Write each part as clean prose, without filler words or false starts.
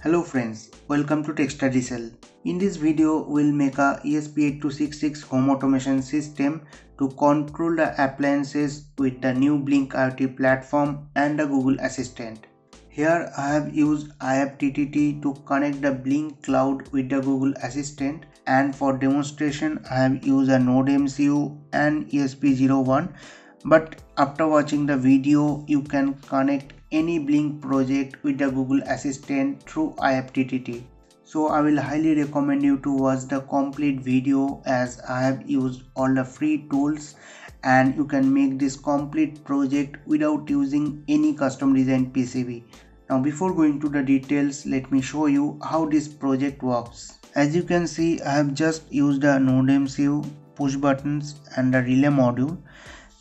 Hello friends, welcome to Tech StudyCell. In this video, we'll make a ESP8266 home automation system to control the appliances with the new Blynk IoT platform and the Google Assistant. Here I have used IFTTT to connect the Blynk cloud with the Google Assistant, and for demonstration I have used a NodeMCU and ESP01, but after watching the video you can connect any Blynk project with the Google Assistant through IFTTT. So I will highly recommend you to watch the complete video, as I have used all the free tools and you can make this complete project without using any custom designed PCB. Now before going to the details, let me show you how this project works. As you can see, I have just used a NodeMCU, push buttons and a relay module.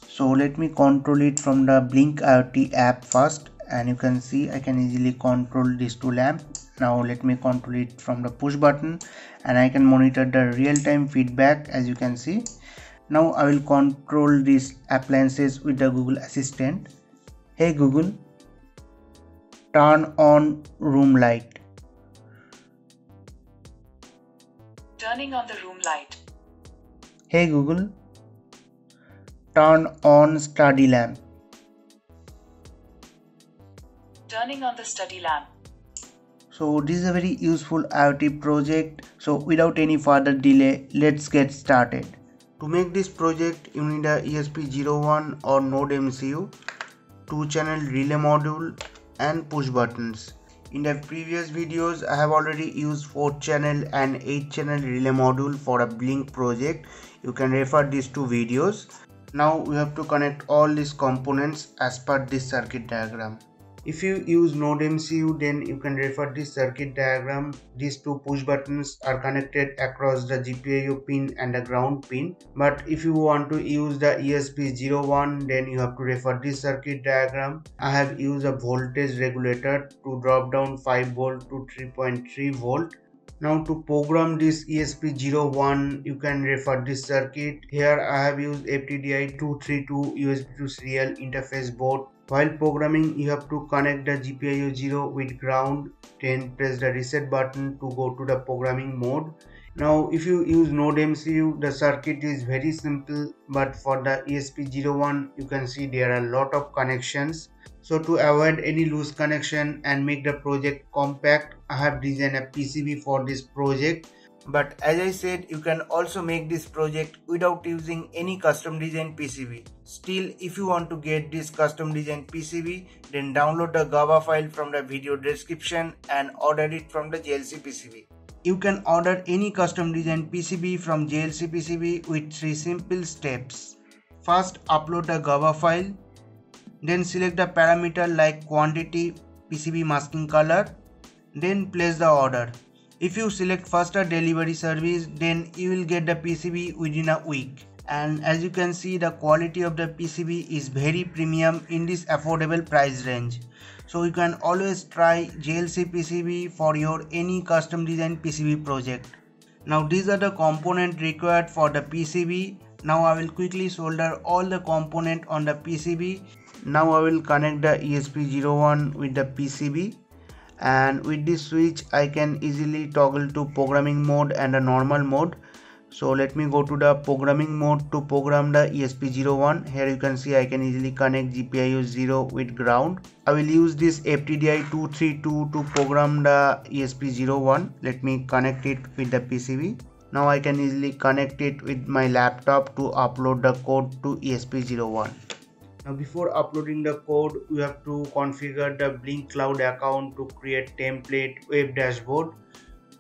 So let me control it from the Blynk IoT app first, and you can see I can easily control these two lamps. Now let me control it from the push button, and I can monitor the real-time feedback as you can see. Now I will control these appliances with the Google Assistant. Hey Google, turn on room light. Turning on the room light. Hey Google, turn on study lamp. Turning on the study lamp. So this is a very useful IoT project. So without any further delay, let's get started. To make this project, you need a ESP01 or NodeMCU, 2-channel relay module and push buttons. In the previous videos, I have already used 4-channel and 8-channel relay module for a Blynk project. You can refer these two videos. Now we have to connect all these components as per this circuit diagram. If you use NodeMCU, then you can refer this circuit diagram. These two push buttons are connected across the GPIO pin and the ground pin. But if you want to use the ESP01, then you have to refer this circuit diagram. I have used a voltage regulator to drop down 5 volt to 3.3 volt. Now to program this ESP01, you can refer this circuit. Here I have used FTDI232 USB to serial interface board. While programming, you have to connect the GPIO 0 with ground, then press the reset button to go to the programming mode. Now if you use NodeMCU, the circuit is very simple, but for the ESP01 you can see there are a lot of connections. So to avoid any loose connection and make the project compact, I have designed a PCB for this project. But as I said, you can also make this project without using any custom designed PCB. Still, if you want to get this custom designed PCB, then download the Gerber file from the video description and order it from the JLCPCB. You can order any custom designed PCB from JLCPCB with 3 simple steps. First, upload the Gerber file. Then select the parameter like quantity, PCB masking color. Then place the order. If you select faster delivery service, then you will get the PCB within a week. And as you can see, the quality of the PCB is very premium in this affordable price range. So you can always try JLCPCB for your any custom designed PCB project. Now these are the components required for the PCB. Now I will quickly solder all the components on the PCB. Now I will connect the ESP01 with the PCB. And with this switch I can easily toggle to programming mode and a normal mode. So let me go to the programming mode to program the ESP01. Here you can see I can easily connect GPIO 0 with ground. I will use this FTDI232 to program the ESP01. Let me connect it with the PCB. Now I can easily connect it with my laptop to upload the code to ESP01. Now before uploading the code, you have to configure the Blynk Cloud account to create template web dashboard.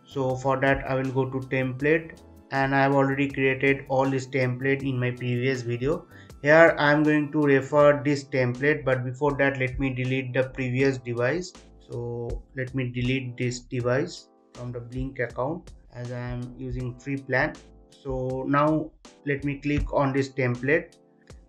So for that I will go to template, and I have already created all this template in my previous video. Here I am going to refer this template, but before that let me delete the previous device. So let me delete this device from the Blynk account, as I am using free plan. So now let me click on this template.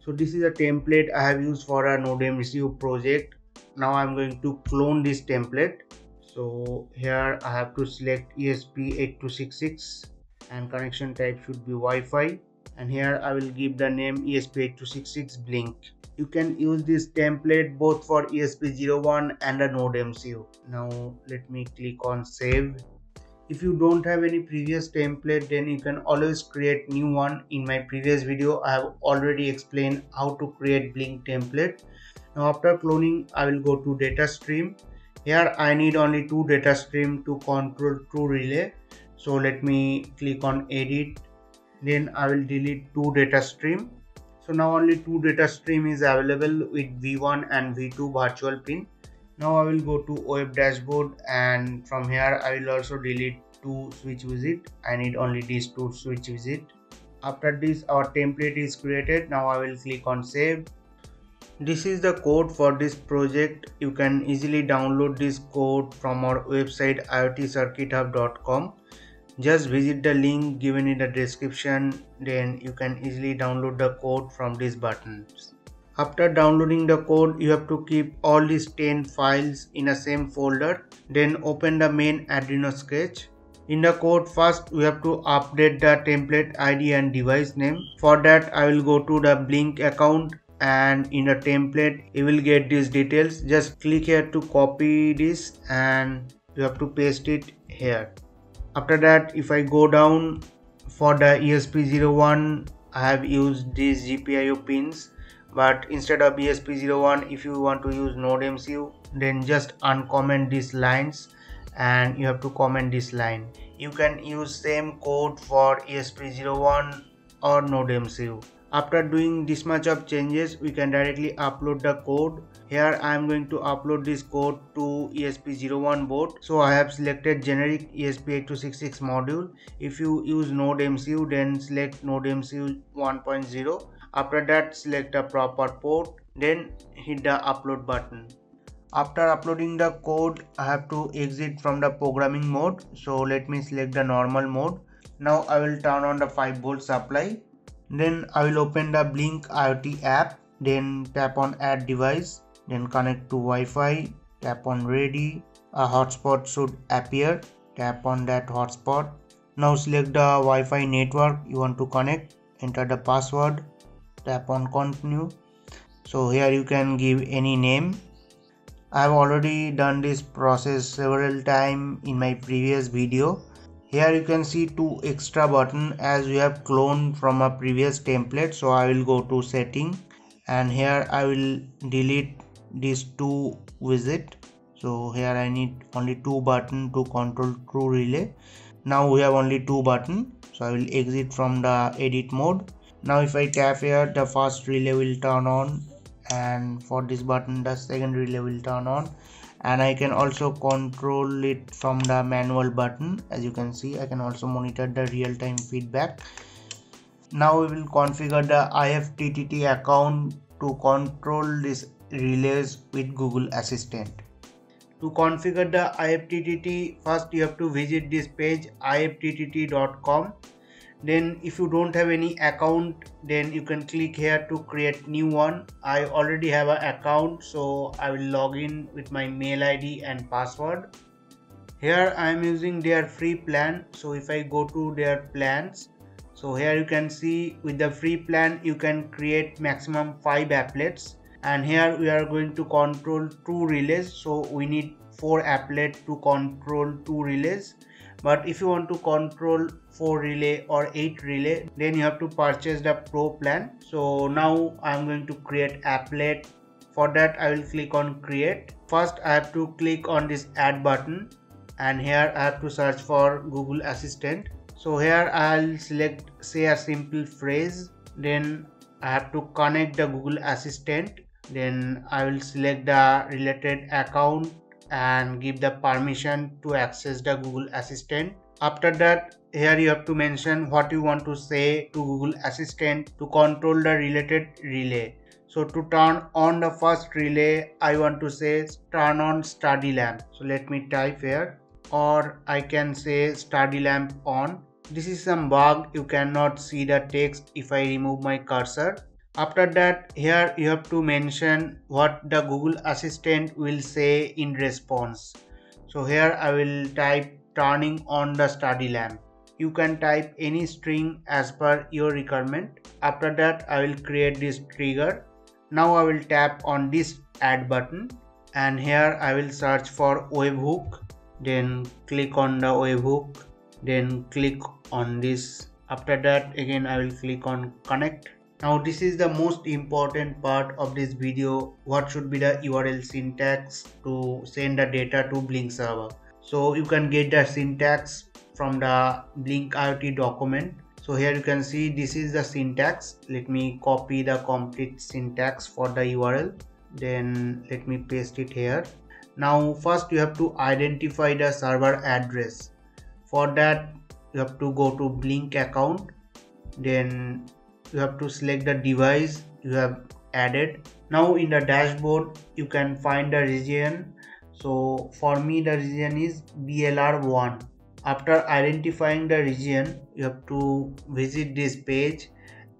So this is a template I have used for a NodeMCU project. Now I am going to clone this template. So here I have to select ESP8266 and connection type should be Wi-Fi, and here I will give the name ESP8266 Blynk. You can use this template both for ESP01 and a NodeMCU. Now let me click on save. If you don't have any previous template, then you can always create new one. In my previous video, I have already explained how to create Blynk template. Now after cloning, I will go to data stream. Here I need only two data stream to control true relay. So let me click on edit. Then I will delete two data stream. So now only two data stream is available with V1 and V2 virtual pin. Now I will go to web dashboard, and from here I will also delete two switch visit. I need only these two switch visit. After this, our template is created. Now I will click on save. This is the code for this project. You can easily download this code from our website iotcircuithub.com. Just visit the link given in the description, then you can easily download the code from these buttons. After downloading the code, you have to keep all these 10 files in a same folder, then open the main Arduino sketch. In the code, first we have to update the template ID and device name. For that, I will go to the Blynk account, and in the template you will get these details. Just click here to copy this and you have to paste it here. After that, if I go down, for the ESP01 I have used these GPIO pins. But instead of ESP01, if you want to use NodeMCU, then just uncomment these lines and you have to comment this line. You can use same code for ESP01 or NodeMCU. After doing this much of changes, we can directly upload the code. Here I am going to upload this code to ESP01 board. So I have selected generic ESP8266 module. If you use NodeMCU, then select NodeMCU 1.0. After that, select a proper port, then hit the upload button. After uploading the code, I have to exit from the programming mode. So let me select the normal mode. Now I will turn on the 5V supply. Then I will open the Blynk IoT app. Then tap on add device. Then connect to Wi-Fi. Tap on ready. A hotspot should appear. Tap on that hotspot. Now select the Wi-Fi network you want to connect. Enter the password. Tap on continue. So here you can give any name. I have already done this process several times in my previous video. Here you can see two extra buttons as we have cloned from a previous template. So I will go to setting, and here I will delete these two widgets. So here I need only two buttons to control true relay. Now we have only two buttons. So I will exit from the edit mode. Now if I tap here, the first relay will turn on, and for this button the second relay will turn on, and I can also control it from the manual button. As you can see, I can also monitor the real-time feedback. Now we will configure the IFTTT account to control these relays with Google Assistant. To configure the IFTTT, first you have to visit this page ifttt.com. Then if you don't have any account, then you can click here to create new one. I already have an account, so I will log in with my mail ID and password. Here I am using their free plan. So if I go to their plans, so here you can see with the free plan you can create maximum 5 applets, and here we are going to control 2 relays, so we need 4 applets to control 2 relays. But if you want to control 4 relay or 8 relay, then you have to purchase the pro plan. So now I'm going to create applet. For that, I will click on create. First, I have to click on this add button, and here I have to search for Google Assistant. So here I'll select say a simple phrase. Then I have to connect the Google Assistant. Then I will select the related account and give the permission to access the Google Assistant. After that, here you have to mention what you want to say to Google Assistant to control the related relay. So to turn on the first relay, I want to say turn on study lamp. So let me type here, or I can say study lamp on. This is some bug, you cannot see the text if I remove my cursor. After that, here you have to mention what the Google Assistant will say in response. So here I will type turning on the study lamp. you can type any string as per your requirement. After that, I will create this trigger. Now I will tap on this add button and here I will search for webhook, then click on the webhook, then click on this. After that, again I will click on connect. Now this is the most important part of this video, what should be the URL syntax to send the data to Blynk server. So you can get the syntax from the Blynk IoT document. So here you can see this is the syntax. Let me copy the complete syntax for the URL. Then let me paste it here. Now first you have to identify the server address. For that you have to go to Blynk account. Then you have to select the device you have added. Now in the dashboard you can find the region. So for me the region is BLR1. After identifying the region, you have to visit this page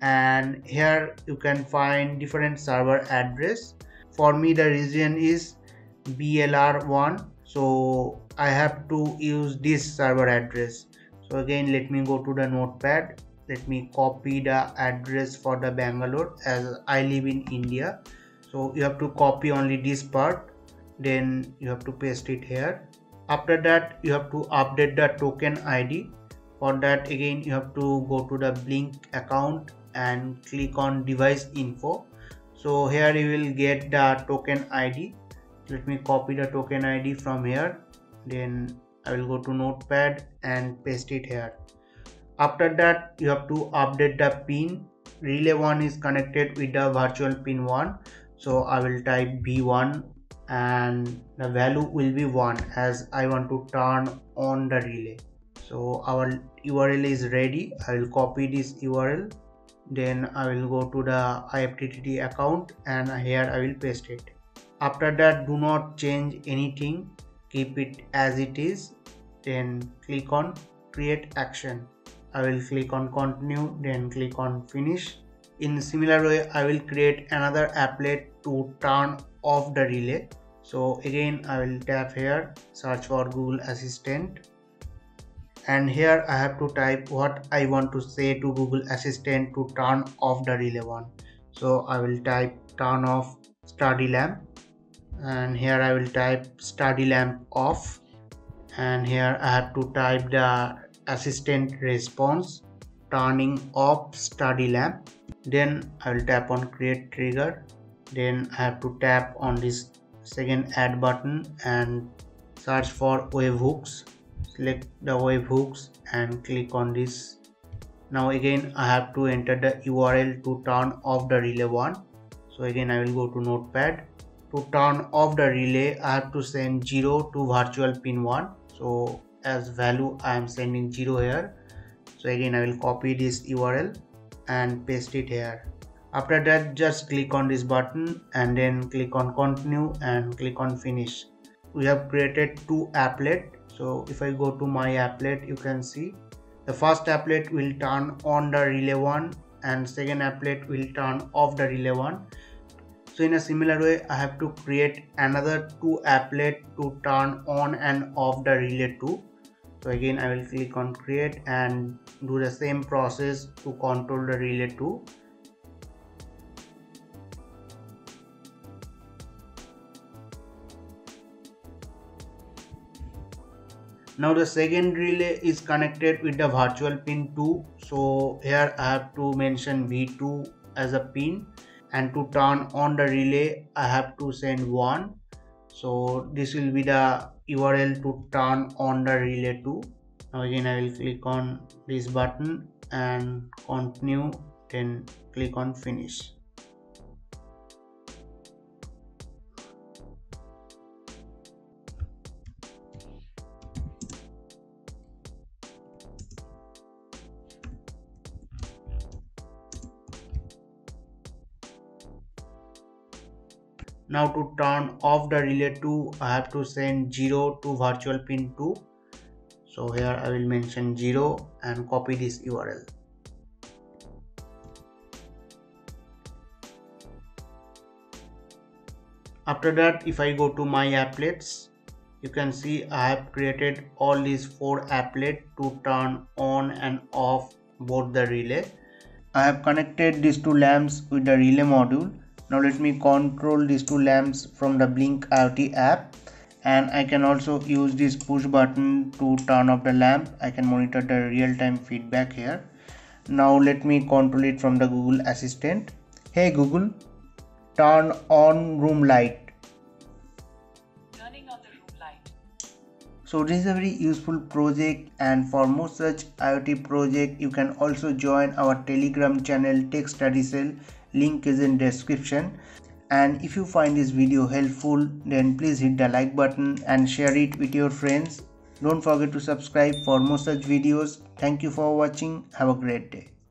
and here you can find different server address. For me the region is BLR1, so I have to use this server address. So again let me go to the notepad, let me copy the address for the Bangalore as I live in India. So you have to copy only this part, then you have to paste it here. After that you have to update the token ID. For that again you have to go to the Blynk account and click on device info. So here you will get the token ID. Let me copy the token ID from here, then I will go to notepad and paste it here. After that you have to update the pin. Relay 1 is connected with the virtual pin 1, so I will type V1 and the value will be 1 as I want to turn on the relay. So our URL is ready. I will copy this URL, then I will go to the IFTTT account and here I will paste it. After that do not change anything, keep it as it is, then click on create action. I will click on continue, then click on finish. In similar way I will create another applet to turn off the relay. So again I will tap here, search for Google Assistant, and here I have to type what I want to say to Google Assistant to turn off the relay 1. So I will type turn off study lamp, and here I will type study lamp off, and here I have to type the assistant response turning off study lamp. Then I will tap on create trigger, then I have to tap on this second add button and search for webhooks. Select the webhooks and click on this. Now again I have to enter the URL to turn off the relay 1. So again I will go to notepad. To turn off the relay I have to send 0 to virtual pin 1. So as value I am sending 0 here. So again I will copy this URL and paste it here. After that just click on this button and then click on continue and click on finish. We have created two applets. So if I go to my applet you can see the first applet will turn on the relay 1 and second applet will turn off the relay 1. So in a similar way I have to create another two applet to turn on and off the relay 2. So again I will click on create and do the same process to control the relay 2. Now the second relay is connected with the virtual pin 2. So here I have to mention V2 as a pin, and to turn on the relay I have to send 1. So this will be the URL to turn on the relay 2. Now again I will click on this button and continue, then click on finish. Now to turn off the relay 2 I have to send 0 to virtual pin 2. So here I will mention 0 and copy this URL. After that if I go to my applets You can see I have created all these 4 applets to turn on and off both the relay. I have connected these 2 lamps with the relay module. Now let me control these 2 lamps from the Blynk IoT app, and I can also use this push button to turn off the lamp. I can monitor the real-time feedback here. Now let me control it from the Google Assistant. Hey Google, turn on room light. So this is a very useful project, and for more such IoT project you can also join our Telegram channel Tech StudyCell. Link is in description. And if you find this video helpful, then please hit the like button and share it with your friends. Don't forget to subscribe for more such videos. Thank you for watching. Have a great day.